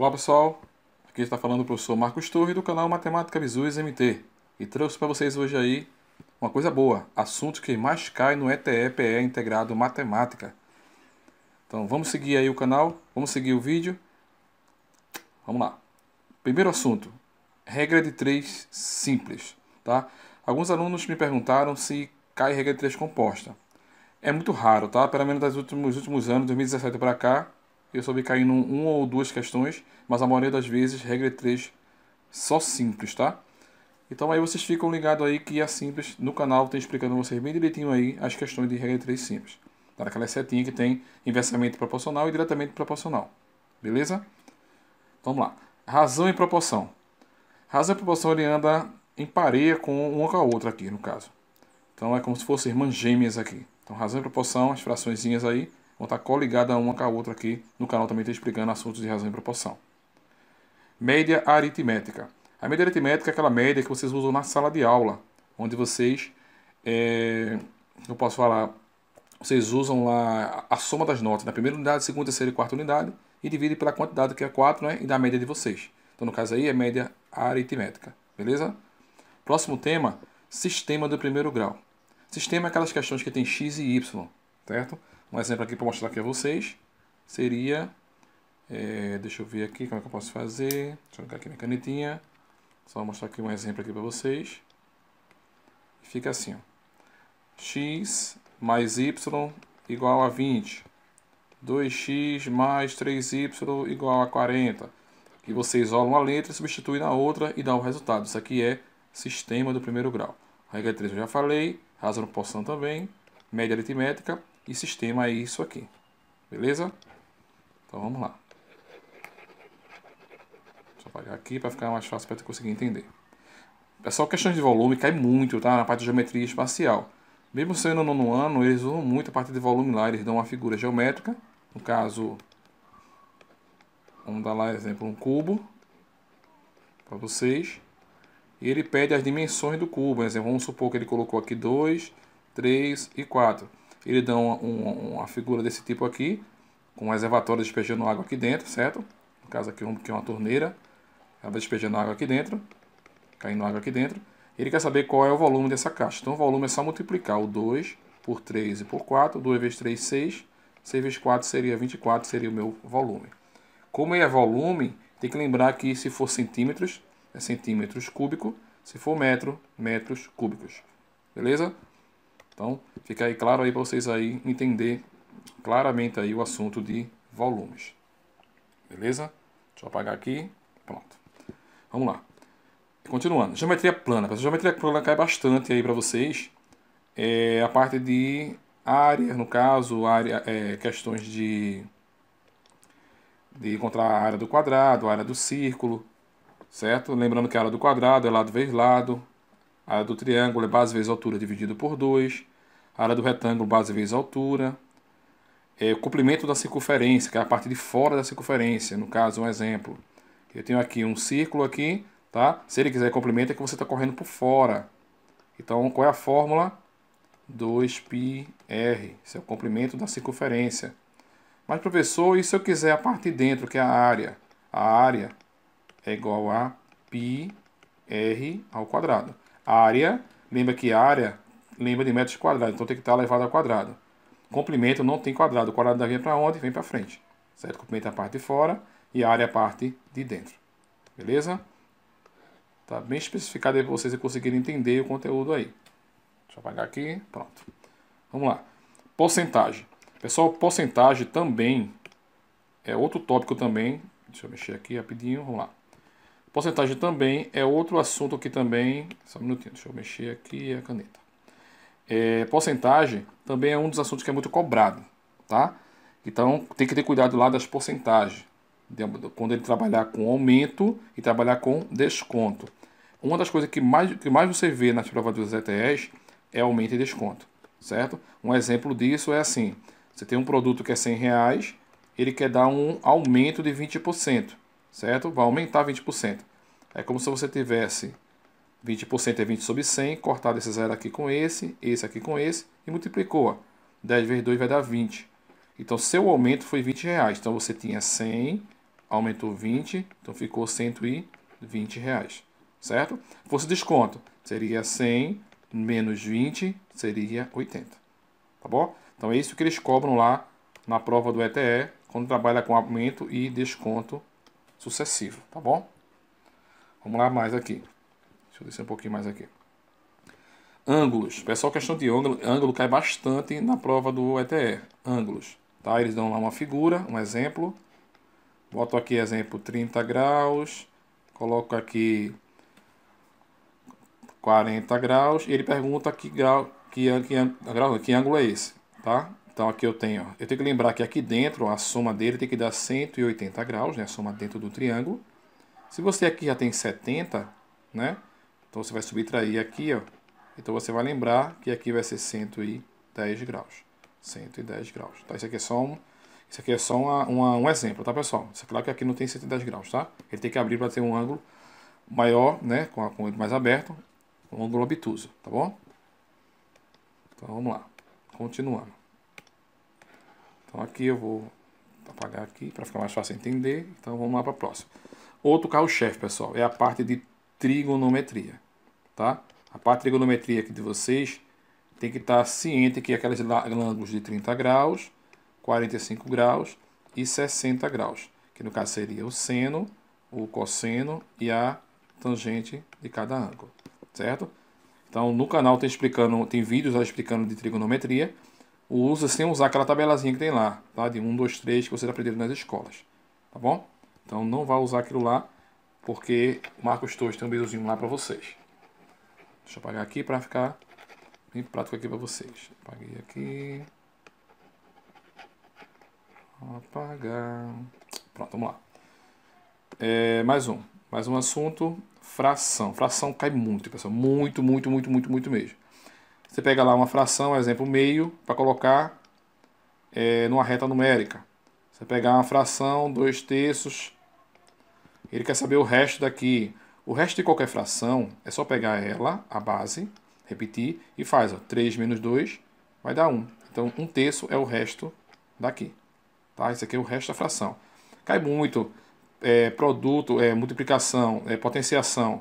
Olá pessoal, aqui está falando o professor Marcos Torres do canal Matemática Bizuis MT e trouxe para vocês hoje aí uma coisa boa, assunto que mais cai no ETE-PE integrado matemática. Então vamos seguir aí o canal, vamos seguir o vídeo, vamos lá. Primeiro assunto, regra de 3 simples, tá? Alguns alunos me perguntaram se cai regra de 3 composta. É muito raro, tá? Pelo menos nos últimos anos, 2017 para cá, eu soube cair em uma ou duas questões, mas a maioria das vezes regra de 3 só simples, tá? Então aí vocês ficam ligados aí que a simples no canal tem explicando vocês bem direitinho aí as questões de regra de 3 simples. Tá naquela setinha que tem inversamente proporcional e diretamente proporcional. Beleza? Então, vamos lá. Razão e proporção. Razão e proporção ele anda em pareia com uma com a outra aqui, no caso. Então é como se fossem irmãs gêmeas aqui. Então razão e proporção, as fraçõezinhas aí, vão estar coligada uma com a outra aqui. No canal também está explicando assuntos de razão e proporção. Média aritmética. A média aritmética é aquela média que vocês usam na sala de aula. Onde vocês, vocês usam lá a soma das notas. Na primeira unidade, segunda, terceira e quarta unidade. E dividem pela quantidade que é 4, né? E da média de vocês. Então no caso aí é média aritmética. Beleza? Próximo tema, sistema do primeiro grau. Sistema é aquelas questões que tem x e y. Certo? Um exemplo aqui para mostrar aqui a vocês seria, deixa eu ver aqui como é que eu posso fazer, deixa eu jogar aqui minha canetinha, só mostrar aqui um exemplo aqui para vocês. Fica assim, ó, x mais y igual a 20, 2x mais 3y igual a 40, e você isola uma letra, substitui na outra e dá o resultado. Isso aqui é sistema do primeiro grau. Regra 3 eu já falei, razão e proporção também, média aritmética. E sistema é isso aqui, beleza? Então vamos lá. Deixa eu apagar aqui para ficar mais fácil para você conseguir entender. Pessoal, questões de volume cai muito, tá? Na parte de geometria espacial. Mesmo sendo no nono ano, eles usam muito a parte de volume lá. Eles dão uma figura geométrica. No caso, vamos dar lá exemplo um cubo para vocês. E ele pede as dimensões do cubo. Exemplo, vamos supor que ele colocou aqui 2, 3 e 4. Ele dá uma figura desse tipo aqui, com um reservatório despejando água aqui dentro, certo? No caso aqui que é uma torneira, ela vai despejando água aqui dentro, caindo água aqui dentro. Ele quer saber qual é o volume dessa caixa. Então o volume é só multiplicar o 2 por 3 e por 4, 2 vezes 3, 6, 6 vezes 4 seria 24, seria o meu volume. Como é volume, tem que lembrar que se for centímetros, é centímetros cúbicos, se for metro, metros cúbicos, beleza? Então, fica aí claro aí para vocês aí entender claramente aí o assunto de volumes. Beleza? Deixa eu apagar aqui. Pronto. Vamos lá. Continuando. Geometria plana. A geometria plana cai bastante aí para vocês. A parte de área, no caso, área, questões de encontrar a área do quadrado, a área do círculo, certo? Lembrando que a área do quadrado é lado vezes lado. A área do triângulo é base vezes altura dividido por 2. A área do retângulo, base vezes altura. O comprimento da circunferência, que é a parte de fora da circunferência. No caso, um exemplo. Eu tenho aqui um círculo aqui, tá? Se ele quiser comprimento, é que você está correndo por fora. Então, qual é a fórmula? 2πr. Isso é o comprimento da circunferência. Mas, professor, e se eu quiser a parte de dentro, que é a área? A área é igual a πr ao quadrado. Área, lembra que área lembra de metros quadrados, então tem que estar elevado ao quadrado. Comprimento não tem quadrado, o quadrado vem para onde? Vem para frente, certo? Comprimento é a parte de fora e a área é a parte de dentro, beleza? Tá bem especificado aí para vocês conseguirem entender o conteúdo aí. Deixa eu apagar aqui, pronto. Vamos lá, porcentagem. Pessoal, porcentagem também é outro tópico também, deixa eu mexer aqui rapidinho, vamos lá. Porcentagem também é outro assunto que também... Só um minutinho, deixa eu mexer aqui a caneta. Porcentagem também é um dos assuntos que é muito cobrado, tá? Então, tem que ter cuidado lá das porcentagens. Quando ele trabalhar com aumento e trabalhar com desconto. Uma das coisas que mais você vê nas provas dos ETEs é aumento e desconto, certo? Um exemplo disso é assim. Você tem um produto que é R$100, ele quer dar um aumento de 20%. Certo? Vai aumentar 20%. É como se você tivesse 20% é 20 sobre 100, cortado esse zero aqui com esse aqui com esse, e multiplicou. 10 vezes 2 vai dar 20. Então, seu aumento foi R$20. Então, você tinha 100 aumentou 20, então ficou R$120, certo? Se fosse desconto, seria 100 menos 20, seria 80, tá bom? Então é isso que eles cobram lá na prova do ETE, quando trabalha com aumento e desconto sucessivo, tá bom? Vamos lá mais aqui. Deixa eu descer um pouquinho mais aqui. Ângulos. Pessoal, questão de ângulo. Ângulo cai bastante na prova do ETE. Ângulos. Tá? Eles dão lá uma figura, um exemplo. Boto aqui exemplo 30 graus. Coloco aqui 40 graus. E ele pergunta que ângulo é esse. Tá? Então aqui eu tenho que lembrar que aqui dentro a soma dele tem que dar 180 graus, né? A soma dentro do triângulo. Se você aqui já tem 70, né? Então você vai subtrair aqui, ó. Então você vai lembrar que aqui vai ser 110 graus. 110 graus, tá? Isso aqui é só um exemplo, tá, pessoal? Isso é claro que aqui não tem 110 graus, tá? Ele tem que abrir para ter um ângulo maior, né? Com o ângulo mais aberto, um ângulo obtuso, tá bom? Então vamos lá, continuando. Então aqui eu vou apagar aqui para ficar mais fácil entender. Então vamos lá para a próxima. Outro carro-chefe, pessoal, é a parte de trigonometria, tá? A parte de trigonometria aqui de vocês tem que estar ciente que aqueles ângulos de 30 graus, 45 graus e 60 graus, que no caso seria o seno, o cosseno e a tangente de cada ângulo, certo? Então no canal tem vídeos lá explicando de trigonometria, usa sem usar aquela tabelazinha que tem lá, tá? De 1, 2, 3 que vocês aprenderam nas escolas, tá bom? Então não vai usar aquilo lá, porque o Marcos Torres tem um videozinho lá para vocês. Deixa eu apagar aqui para ficar bem prático aqui para vocês. Apaguei aqui. Apagar. Pronto, vamos lá. Mais um assunto. Fração. Fração cai muito, pessoal. Muito, muito, muito, muito, muito mesmo. Você pega lá uma fração, exemplo, meio, para colocar numa reta numérica. Você pegar uma fração, 2/3. Ele quer saber o resto daqui. O resto de qualquer fração é só pegar ela, a base, repetir e faz. Ó, 3 menos 2 vai dar 1. Então, 1/3 é o resto daqui. Tá? Isso aqui é o resto da fração. Cai muito produto, multiplicação, potenciação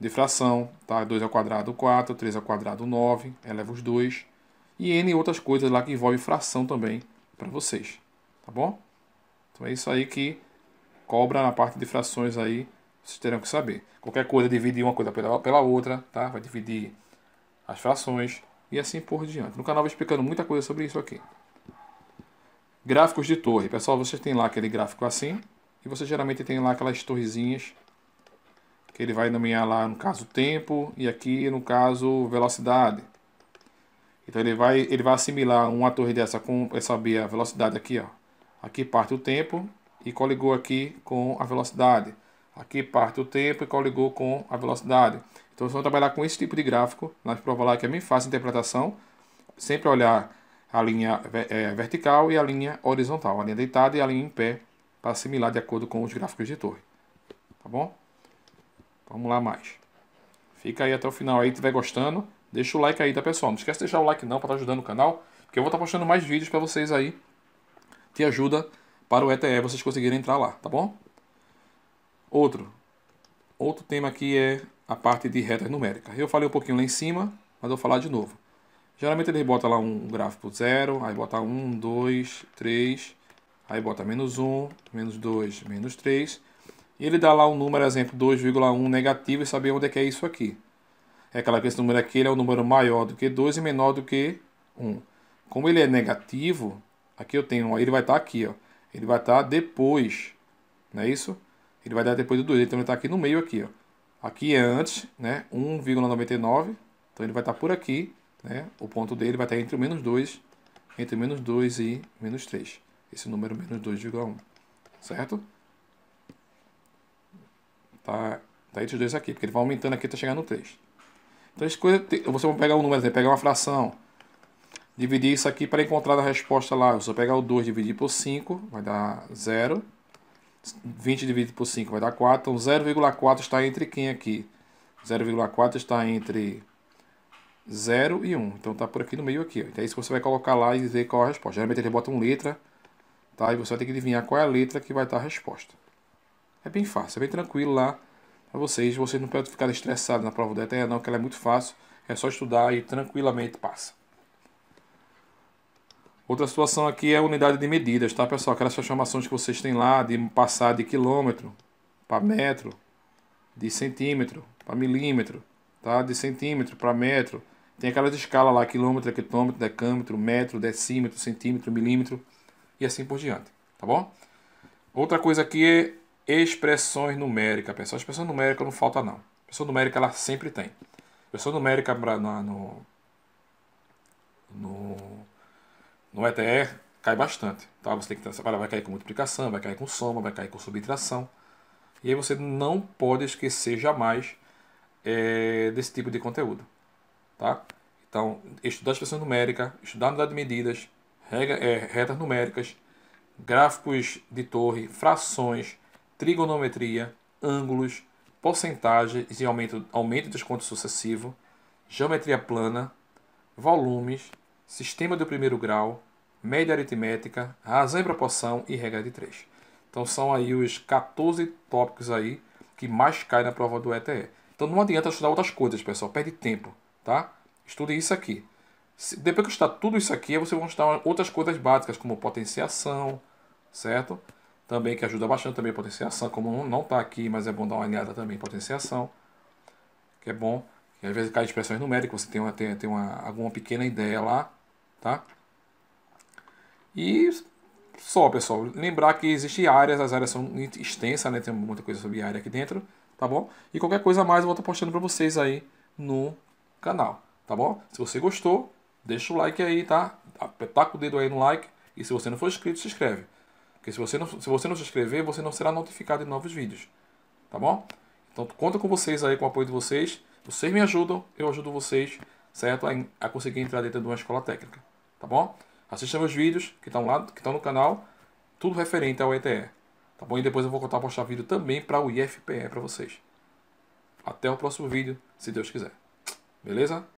de fração. Tá? 2 ao quadrado, 4. 3 ao quadrado, 9. Eleva os 2. E N outras coisas lá que envolvem fração também para vocês. Tá bom? Então, é isso aí que cobra na parte de frações aí. Vocês terão que saber. Qualquer coisa, dividir uma coisa pela outra, tá? Vai dividir as frações e assim por diante. No canal vou explicando muita coisa sobre isso aqui. Gráficos de torre. Pessoal, vocês têm lá aquele gráfico assim. E você geralmente tem lá aquelas torrezinhas que ele vai nomear lá, no caso, tempo. E aqui, no caso, velocidade. Então ele vai assimilar uma torre dessa com essa B, a velocidade aqui, ó. Aqui parte o tempo e coligou aqui com a velocidade. Aqui parte o tempo e coligou com a velocidade. Então, vocês vão trabalhar com esse tipo de gráfico. Nas provas lá que é bem fácil de interpretação. Sempre olhar a linha vertical e a linha horizontal. A linha deitada e a linha em pé. Para assimilar de acordo com os gráficos de torre. Tá bom? Vamos lá mais. Fica aí até o final aí. Se estiver gostando, deixa o like aí, tá, pessoal? Não esquece de deixar o like não, para estar ajudando o canal. Porque eu vou estar postando mais vídeos para vocês aí. Te ajuda para o ETE vocês conseguirem entrar lá, tá bom? Outro tema aqui é a parte de retas numéricas. Eu falei um pouquinho lá em cima, mas eu vou falar de novo. Geralmente ele bota lá um gráfico 0, aí bota 1, 2, 3, aí bota menos 1, menos 2, menos 3. E ele dá lá um número, exemplo, 2,1 negativo e saber onde é que é isso aqui. É claro que esse número aqui ele é um número maior do que 2 e menor do que 1. Como ele é negativo, aqui eu tenho, ele vai estar aqui, ó. Ele vai estar depois, não é isso? Ele vai dar depois do 2, então ele está aqui no meio aqui, ó. Aqui é antes, né, 1,99, então ele vai estar por aqui, né, o ponto dele vai estar entre o menos 2, e menos 3. Esse número menos 2,1, certo? Tá entre os dois aqui, porque ele vai aumentando aqui até chegar no 3. Então as coisas, você vai pegar um número, pegar uma fração, dividir isso aqui para encontrar a resposta lá. Se eu pegar o 2 e dividir por 5, vai dar 0. 20 dividido por 5 vai dar 4. Então 0,4 está entre quem aqui? 0,4 está entre 0 e 1. Então está por aqui no meio aqui. Ó. Então é isso que você vai colocar lá e dizer qual é a resposta. Geralmente ele bota uma letra tá? E você vai ter que adivinhar qual é a letra que vai estar a resposta. É bem fácil, é bem tranquilo lá para vocês. Vocês não podem ficar estressados na prova do ETE, não, que ela é muito fácil. É só estudar e tranquilamente passa. Outra situação aqui é a unidade de medidas, tá, pessoal? Aquelas transformações que vocês têm lá, de passar de quilômetro para metro, de centímetro para milímetro, tá? De centímetro para metro. Tem aquelas escalas lá, quilômetro, hectômetro, decâmetro, metro, decímetro, centímetro, milímetro e assim por diante, tá bom? Outra coisa aqui é expressões numéricas, pessoal. Expressão numérica não falta, não. Expressão numérica ela sempre tem. Expressão numérica no ETE cai bastante, tá? Você tem que separar, vai cair com multiplicação, vai cair com soma, vai cair com subtração. E aí você não pode esquecer jamais desse tipo de conteúdo, tá? Então, estudar expressão numérica, estudar unidade de medidas, retas numéricas, gráficos de torre, frações, trigonometria, ângulos, porcentagens e aumento e desconto sucessivo, geometria plana, volumes, sistema do primeiro grau, média aritmética, razão e proporção e regra de 3. Então são aí os 14 tópicos aí que mais caem na prova do ETE. Então não adianta estudar outras coisas, pessoal, perde tempo, tá? Estude isso aqui. Depois que estudar tudo isso aqui, você vai estudar outras coisas básicas, como potenciação, certo? Também que ajuda bastante também a potenciação, como não está aqui, mas é bom dar uma olhada também em potenciação, que é bom. E às vezes cai expressões numéricas, você tem alguma pequena ideia lá, tá? E só, pessoal, lembrar que existem áreas, as áreas são extensas, né? Tem muita coisa sobre área aqui dentro, tá bom? E qualquer coisa mais eu vou estar postando pra vocês aí no canal, tá bom? Se você gostou, deixa o like aí, tá? Taca o dedo aí no like e se você não for inscrito, se inscreve. Porque se você não se inscrever, você não será notificado de novos vídeos, tá bom? Então conta com vocês aí, com o apoio de vocês. Vocês me ajudam, eu ajudo vocês, certo? A conseguir entrar dentro de uma escola técnica, tá bom? Assistam meus vídeos que estão lá, que estão no canal, tudo referente ao ETE, tá bom? E depois eu vou voltar a postar vídeo também para o IFPE para vocês. Até o próximo vídeo, se Deus quiser. Beleza?